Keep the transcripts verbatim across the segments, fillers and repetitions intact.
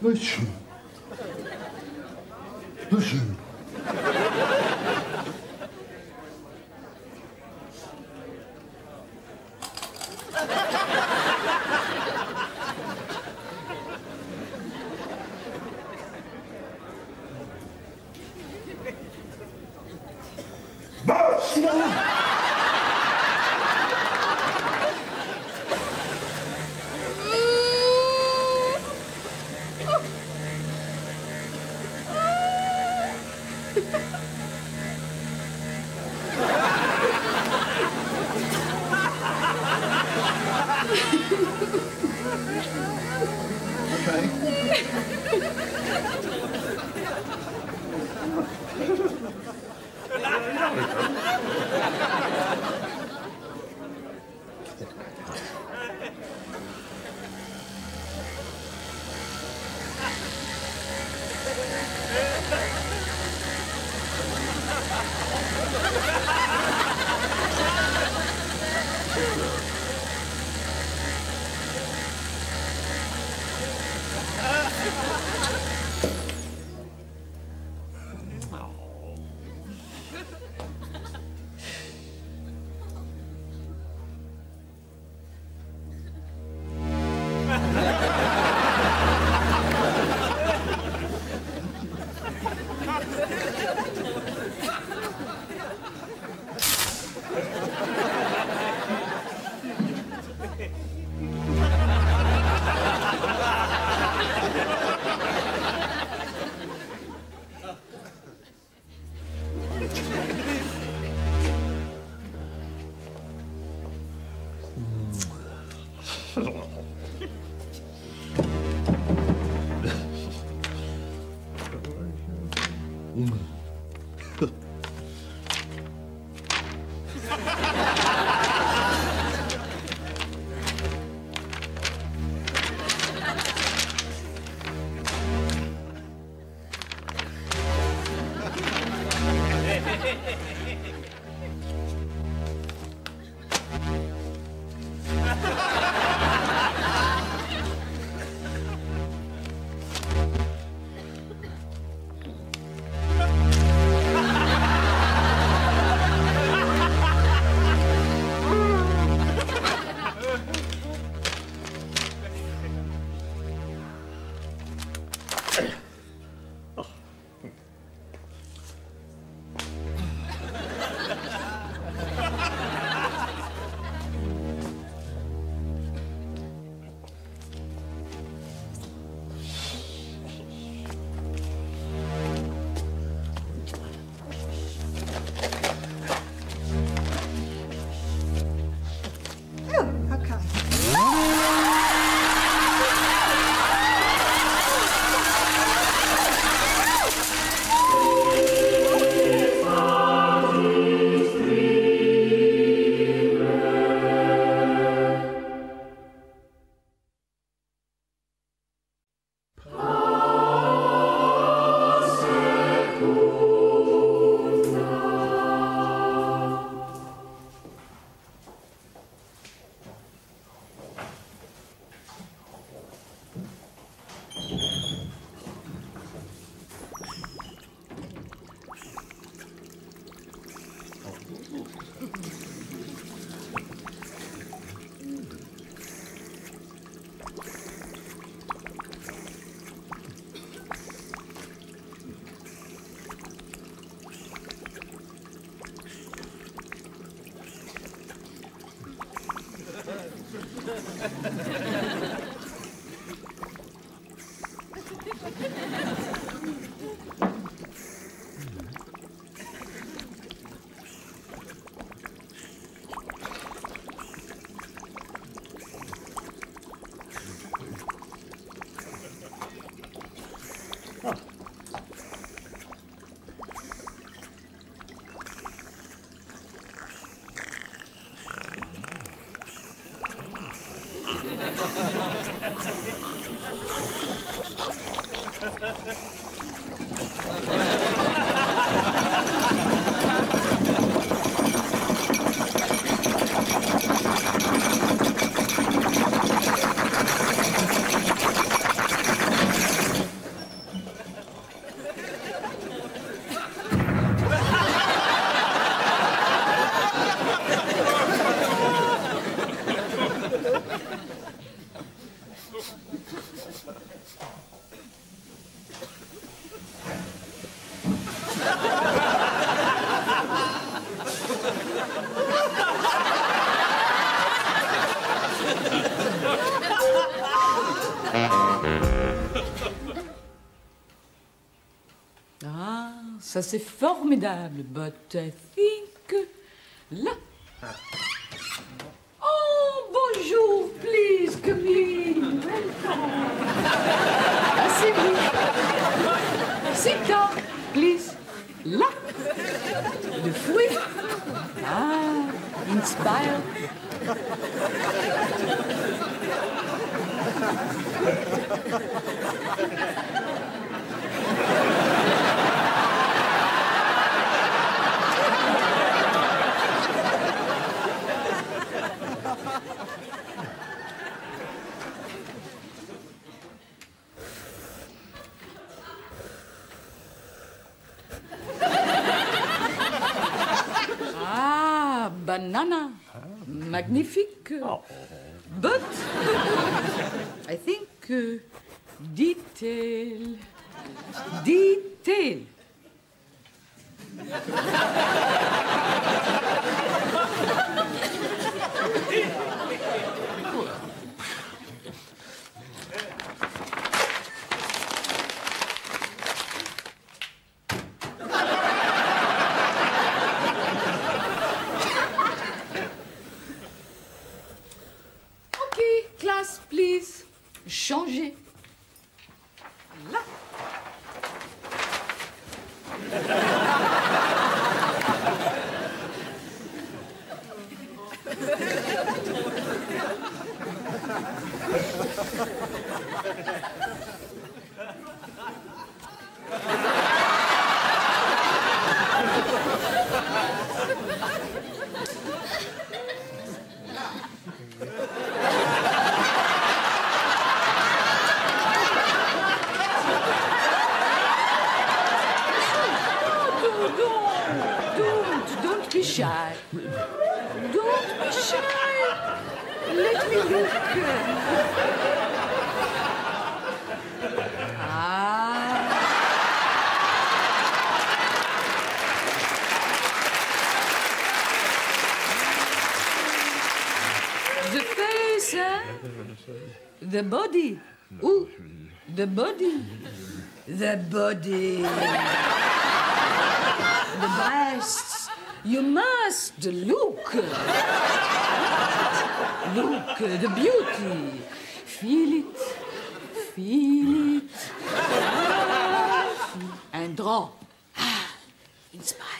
Слышим. Слышим. Ça, c'est formidable, but I think... Là. Oh, bonjour, please, come in. Welcome. Asseyez-vous. Sit down, please. Là. Le fruit. Ah, inspire. Banana, magnifique, oh. But I think uh, detail, detail. Please, changer. Là. Shy. Don't be shy. Let me look. Ah. The face, huh? The body. Ooh, the body. The body. The breasts. You must look, look, the beauty, feel it, feel it, and draw, ah, inspire.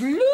Look!